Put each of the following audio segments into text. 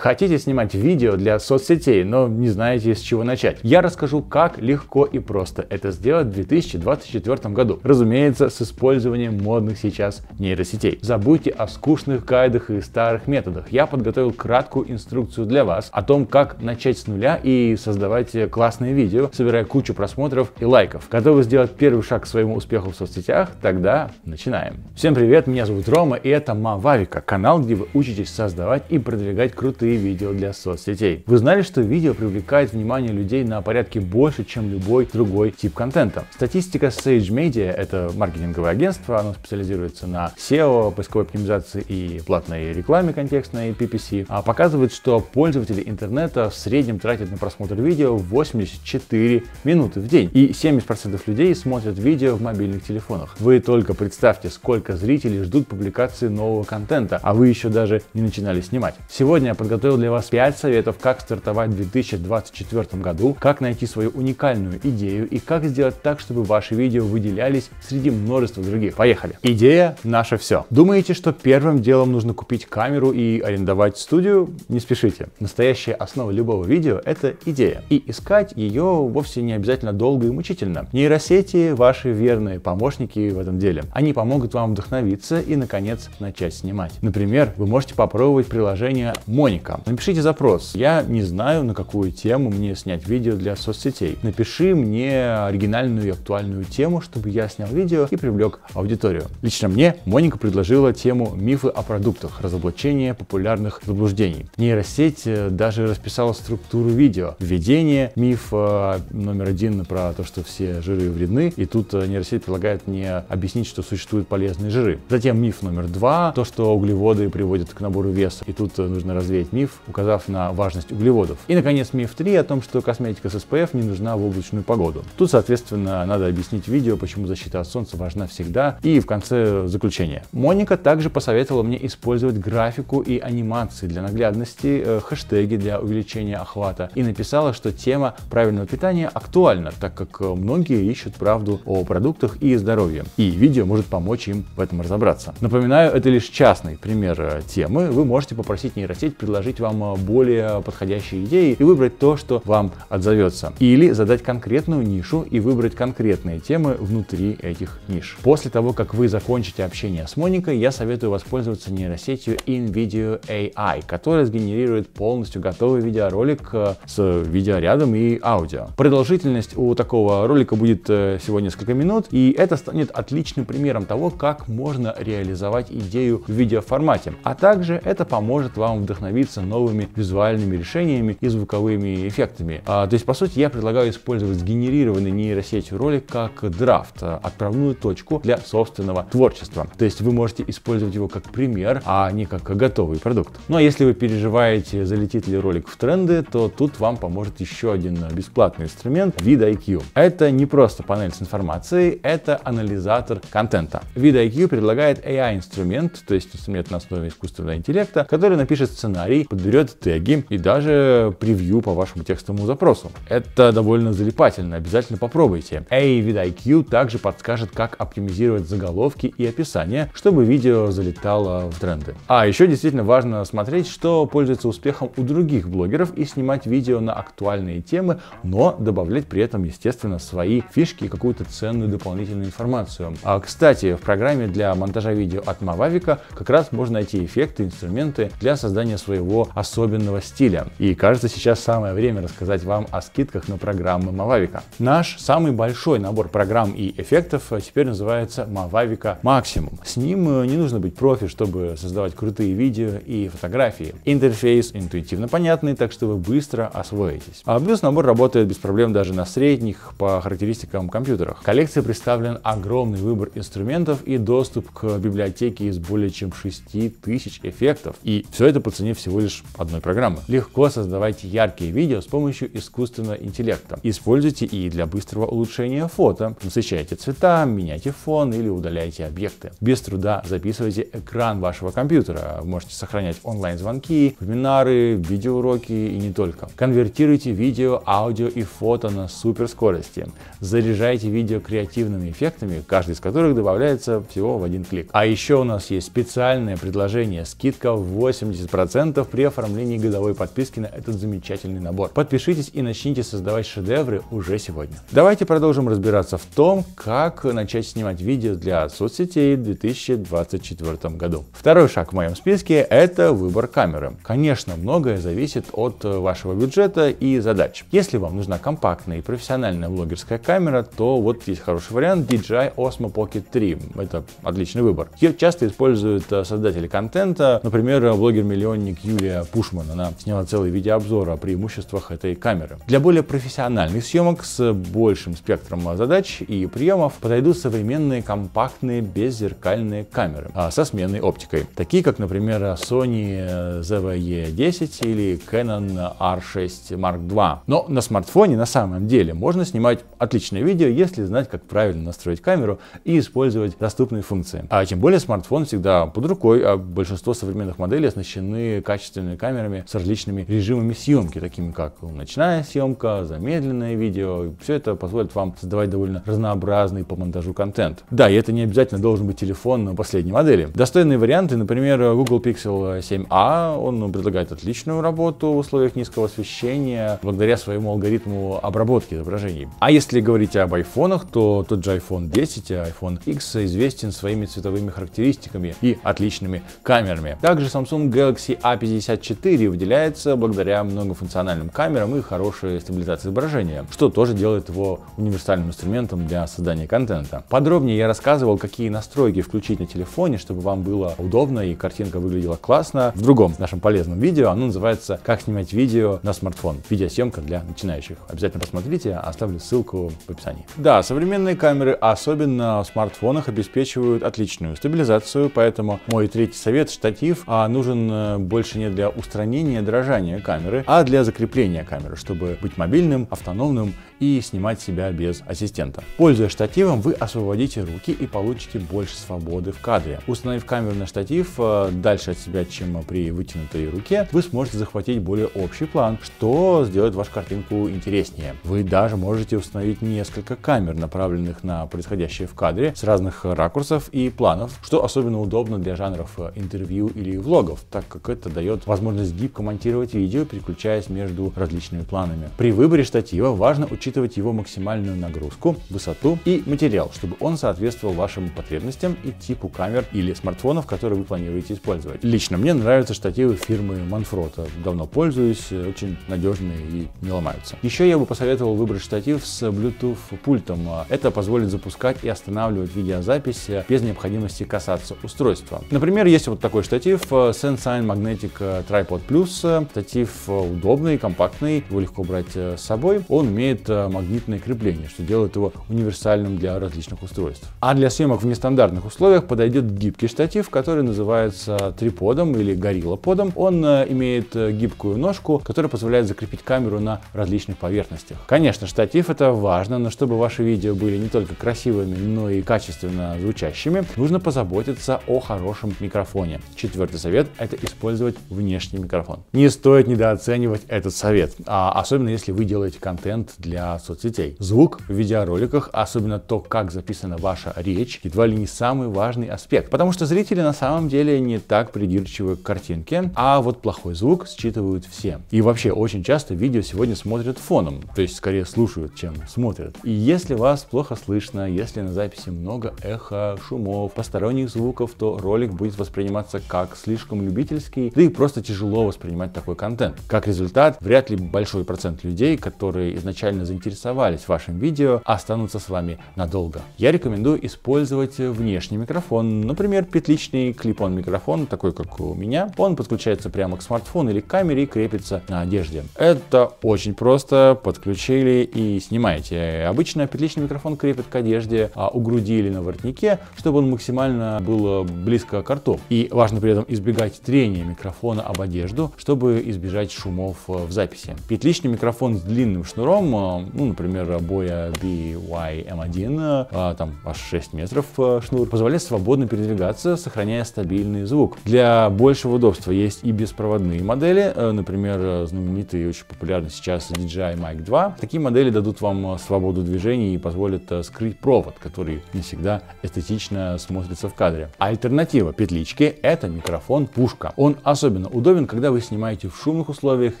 Хотите снимать видео для соцсетей, но не знаете, с чего начать? Я расскажу, как легко и просто это сделать в 2024 году. Разумеется, с использованием модных сейчас нейросетей. Забудьте о скучных гайдах и старых методах. Я подготовил краткую инструкцию для вас о том, как начать с нуля и создавать классные видео, собирая кучу просмотров и лайков. Готовы сделать первый шаг к своему успеху в соцсетях? Тогда начинаем. Всем привет, меня зовут Рома, и это Movavika, канал, где вы учитесь создавать и продвигать крутые видео для соцсетей. Вы знали, что видео привлекает внимание людей на порядке больше, чем любой другой тип контента? Статистика Sage Media, это маркетинговое агентство, оно специализируется на SEO, поисковой оптимизации и платной рекламе контекстной, PPC, показывает, что пользователи интернета в среднем тратят на просмотр видео 84 минуты в день, и 70% людей смотрят видео в мобильных телефонах. Вы только представьте, сколько зрителей ждут публикации нового контента, а вы еще даже не начинали снимать. Сегодня я подготовил для вас 5 советов, как стартовать в 2024 году, как найти свою уникальную идею и как сделать так, чтобы ваши видео выделялись среди множества других. Поехали! Идея – наше все. Думаете, что первым делом нужно купить камеру и арендовать студию? Не спешите. Настоящая основа любого видео – это идея. И искать ее вовсе не обязательно долго и мучительно. Нейросети – ваши верные помощники в этом деле. Они помогут вам вдохновиться и, наконец, начать снимать. Например, вы можете попробовать приложение Monica. Напишите запрос: я не знаю, на какую тему мне снять видео для соцсетей. Напиши мне оригинальную и актуальную тему, чтобы я снял видео и привлек аудиторию. Лично мне Моника предложила тему «Мифы о продуктах. Разоблачение популярных заблуждений». Нейросеть даже расписала структуру видео. Введение, миф номер один про то, что все жиры вредны. И тут нейросеть предлагает мне объяснить, что существуют полезные жиры. Затем миф номер два, то, что углеводы приводят к набору веса. И тут нужно развеять миф, указав на важность углеводов. И, наконец, миф 3 о том, что косметика с SPF не нужна в облачную погоду. Тут, соответственно, надо объяснить видео, почему защита от солнца важна всегда, и в конце заключение. Моника также посоветовала мне использовать графику и анимации для наглядности, хэштеги для увеличения охвата, и написала, что тема правильного питания актуальна, так как многие ищут правду о продуктах и здоровье, и видео может помочь им в этом разобраться. Напоминаю, это лишь частный пример темы. Вы можете попросить нейросеть предложить вам более подходящие идеи и выбрать то, что вам отзовется. Или задать конкретную нишу и выбрать конкретные темы внутри этих ниш. После того, как вы закончите общение с Моникой, я советую воспользоваться нейросетью InVideo AI, которая сгенерирует полностью готовый видеоролик с видеорядом и аудио. Продолжительность у такого ролика будет всего несколько минут, и это станет отличным примером того, как можно реализовать идею в видеоформате. А также это поможет вам вдохновиться новыми визуальными решениями и звуковыми эффектами. То есть, по сути, я предлагаю использовать сгенерированный нейросетью ролик как драфт, отправную точку для собственного творчества. То есть вы можете использовать его как пример, а не как готовый продукт. Ну а если вы переживаете, залетит ли ролик в тренды, то тут вам поможет еще один бесплатный инструмент – VidaIQ. Это не просто панель с информацией, это анализатор контента. VidaIQ предлагает AI-инструмент, то есть инструмент на основе искусственного интеллекта, который напишет сценарий, подберет теги и даже превью по вашему текстовому запросу. Это довольно залипательно, обязательно попробуйте. VidaIQ также подскажет, как оптимизировать заголовки и описание, чтобы видео залетало в тренды. А еще действительно важно смотреть, что пользуется успехом у других блогеров, и снимать видео на актуальные темы, но добавлять при этом, естественно, свои фишки и какую-то ценную дополнительную информацию. Кстати, в программе для монтажа видео от Movavika как раз можно найти эффекты, инструменты для создания своего особенного стиля. И кажется, сейчас самое время рассказать вам о скидках на программы Movavika. Наш самый большой набор программ и эффектов теперь называется Movavika Maximum. С ним не нужно быть профи, чтобы создавать крутые видео и фотографии. Интерфейс интуитивно понятный, так что вы быстро освоитесь. А плюс набор работает без проблем даже на средних по характеристикам компьютерах. В коллекции представлен огромный выбор инструментов и доступ к библиотеке из более чем 6000 эффектов. И все это по цене всего лишь одной программы. Легко создавайте яркие видео с помощью искусственного интеллекта. Используйте и для быстрого улучшения фото. Насыщайте цвета, меняйте фон или удаляйте объекты. Без труда записывайте экран вашего компьютера. Можете сохранять онлайн-звонки, вебинары, видеоуроки и не только. Конвертируйте видео, аудио и фото на суперскорости. Заряжайте видео креативными эффектами, каждый из которых добавляется всего в один клик. А еще у нас есть специальное предложение, скидка 80% при оформлении годовой подписки на этот замечательный набор. Подпишитесь и начните создавать шедевры уже сегодня. Давайте продолжим разбираться в том, как начать снимать видео для соцсетей в 2024 году. Второй шаг в моем списке – это выбор камеры. Конечно, многое зависит от вашего бюджета и задач. Если вам нужна компактная и профессиональная блогерская камера, то вот есть хороший вариант – DJI Osmo Pocket 3. Это отличный выбор. Ее часто используют создатели контента, например, блогер-миллионник Ю. Пушман. Она сняла целый видеообзор о преимуществах этой камеры. Для более профессиональных съемок с большим спектром задач и приемов подойдут современные компактные беззеркальные камеры со сменной оптикой, такие как, например, Sony ZV-E10 или Canon R6 Mark II. Но на смартфоне на самом деле можно снимать отличное видео, если знать, как правильно настроить камеру и использовать доступные функции. А тем более смартфон всегда под рукой, а большинство современных моделей оснащены качественными камерами с различными режимами съемки, такими как ночная съемка, замедленное видео. Все это позволит вам создавать довольно разнообразный по монтажу контент. Да, и это не обязательно должен быть телефон на последней модели. Достойные варианты, например, Google Pixel 7a, он предлагает отличную работу в условиях низкого освещения благодаря своему алгоритму обработки изображений. А если говорить об айфонах, то тот же iPhone X и iPhone X известен своими цветовыми характеристиками и отличными камерами. Также Samsung Galaxy A54 выделяется благодаря многофункциональным камерам и хорошей стабилизации изображения, что тоже делает его универсальным инструментом для создания контента. Подробнее я рассказывал, какие настройки включить на телефоне, чтобы вам было удобно и картинка выглядела классно, в другом нашем полезном видео. Оно называется «Как снимать видео на смартфон. Видеосъемка для начинающих». Обязательно посмотрите, оставлю ссылку в описании. Да, современные камеры, особенно в смартфонах, обеспечивают отличную стабилизацию, поэтому мой третий совет – штатив нужен больше не для устранения дрожания камеры, а для закрепления камеры, чтобы быть мобильным, автономным и снимать себя без ассистента. Пользуясь штативом, вы освободите руки и получите больше свободы в кадре. Установив камеру на штатив дальше от себя, чем при вытянутой руке, вы сможете захватить более общий план, что сделает вашу картинку интереснее. Вы даже можете установить несколько камер, направленных на происходящее в кадре с разных ракурсов и планов, что особенно удобно для жанров интервью или влогов, так как это дает возможность гибко монтировать видео, переключаясь между различными планами. При выборе штатива важно учитывать его максимальную нагрузку, высоту и материал, чтобы он соответствовал вашим потребностям и типу камер или смартфонов, которые вы планируете использовать. Лично мне нравятся штативы фирмы Manfrotto. Давно пользуюсь, очень надежные и не ломаются. Еще я бы посоветовал выбрать штатив с Bluetooth пультом. Это позволит запускать и останавливать видеозапись без необходимости касаться устройства. Например, есть вот такой штатив Senseign Magnetic Tripod Plus. Штатив удобный, компактный, его легко брать с собой. Он имеет магнитное крепление, что делает его универсальным для различных устройств. А для съемок в нестандартных условиях подойдет гибкий штатив, который называется триподом или гориллоподом. Он имеет гибкую ножку, которая позволяет закрепить камеру на различных поверхностях. Конечно, штатив — это важно, но чтобы ваши видео были не только красивыми, но и качественно звучащими, нужно позаботиться о хорошем микрофоне. Четвертый совет — это использовать внешний микрофон. Не стоит недооценивать этот совет, особенно если вы делаете контент для соцсетей. Звук в видеороликах, особенно то, как записана ваша речь, едва ли не самый важный аспект, потому что зрители на самом деле не так придирчивы к картинке, а вот плохой звук считывают все. И вообще очень часто видео сегодня смотрят фоном, то есть скорее слушают, чем смотрят. И если вас плохо слышно, если на записи много эхо, шумов, посторонних звуков, то ролик будет восприниматься как слишком любительский, да и просто тяжело воспринимать такой контент. Как результат, вряд ли большой процент людей, которые изначально заинтересовались вашим видео, останутся с вами надолго. Я рекомендую использовать внешний микрофон, например, петличный клип-он микрофон, такой как у меня. Он подключается прямо к смартфону или к камере и крепится на одежде. Это очень просто, подключили и снимаете. Обычно петличный микрофон крепят к одежде, у груди или на воротнике, чтобы он максимально был близко к рту. И важно при этом избегать трения микрофона об одежду, чтобы избежать шумов в записи. Петличный микрофон с длинным шнуром, ну, например, Boya BY-M1, там аж 6 метров шнур, позволяет свободно передвигаться, сохраняя стабильный звук. Для большего удобства есть и беспроводные модели, например, знаменитые и очень популярны сейчас DJI Mic 2. Такие модели дадут вам свободу движений и позволят скрыть провод, который не всегда эстетично смотрится в кадре. Альтернатива петличке — это микрофон-пушка. Он особенно особенно удобен, когда вы снимаете в шумных условиях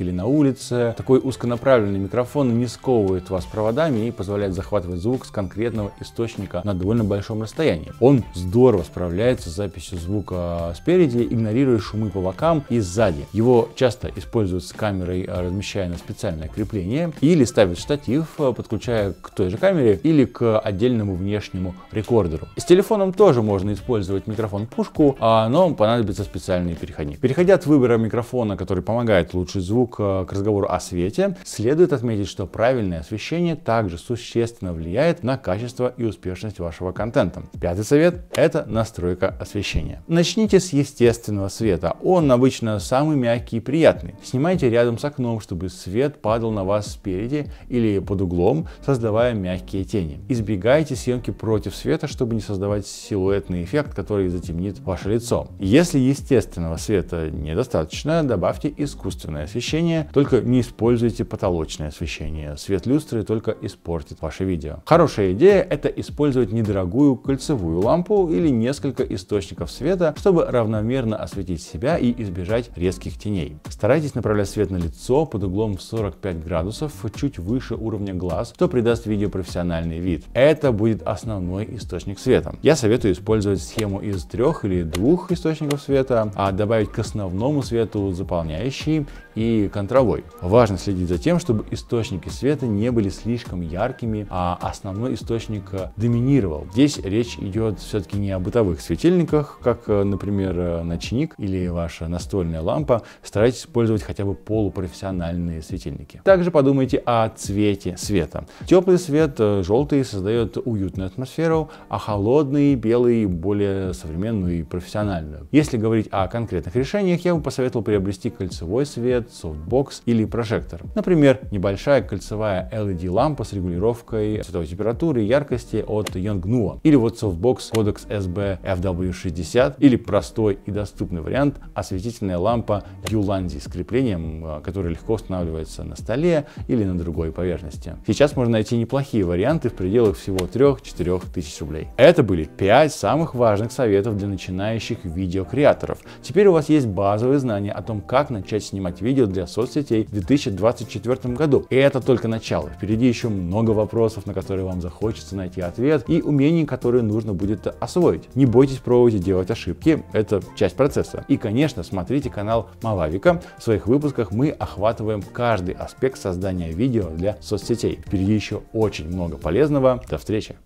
или на улице. Такой узконаправленный микрофон не сковывает вас проводами и позволяет захватывать звук с конкретного источника на довольно большом расстоянии. Он здорово справляется с записью звука спереди, игнорируя шумы по бокам и сзади. Его часто используют с камерой, размещая на специальное крепление, или ставят штатив, подключая к той же камере или к отдельному внешнему рекордеру. С телефоном тоже можно использовать микрофон-пушку, но понадобится специальный переходник. Переходя от выбора микрофона, который помогает улучшить звук, к разговору о свете, следует отметить, что правильное освещение также существенно влияет на качество и успешность вашего контента. Пятый совет – это настройка освещения. Начните с естественного света. Он обычно самый мягкий и приятный. Снимайте рядом с окном, чтобы свет падал на вас спереди или под углом, создавая мягкие тени. Избегайте съемки против света, чтобы не создавать силуэтный эффект, который затемнит ваше лицо. Если естественного света недостаточно, добавьте искусственное освещение, только не используйте потолочное освещение. Свет люстры только испортит ваше видео. Хорошая идея – это использовать недорогую кольцевую лампу или несколько источников света, чтобы равномерно осветить себя и избежать резких теней. Старайтесь направлять свет на лицо под углом в 45 градусов, чуть выше уровня глаз, что придаст видео профессиональный вид. Это будет основной источник света. Я советую использовать схему из 3 или 2 источников света, а добавить к основному свету заполняющий и контровой. Важно следить за тем, чтобы источники света не были слишком яркими, а основной источник доминировал. Здесь речь идет все-таки не о бытовых светильниках, как, например, ночник или ваша настольная лампа. Старайтесь использовать хотя бы полупрофессиональные светильники. Также подумайте о цвете света. Теплый свет, желтый, создает уютную атмосферу, а холодный, белый, более современную и профессиональную. Если говорить о конкретных решениях, я бы посоветовал приобрести кольцевой свет, софтбокс или прожектор. Например, небольшая кольцевая LED-лампа с регулировкой цветовой температуры и яркости от Yongnuo, или вот софтбокс Codex SB FW60, или простой и доступный вариант – осветительная лампа ULANDI с креплением, которая легко устанавливается на столе или на другой поверхности. Сейчас можно найти неплохие варианты в пределах всего 3–4 тысяч рублей. Это были 5 самых важных советов для начинающих видеокреаторов. Теперь у вас есть базовые знания о том, как начать снимать видео для соцсетей в 2024 году. И это только начало. Впереди еще много вопросов, на которые вам захочется найти ответ, и умений, которые нужно будет освоить. Не бойтесь пробовать и делать ошибки, это часть процесса. И, конечно, смотрите канал Movavika. В своих выпусках мы охватываем каждый аспект создания видео для соцсетей. Впереди еще очень много полезного. До встречи!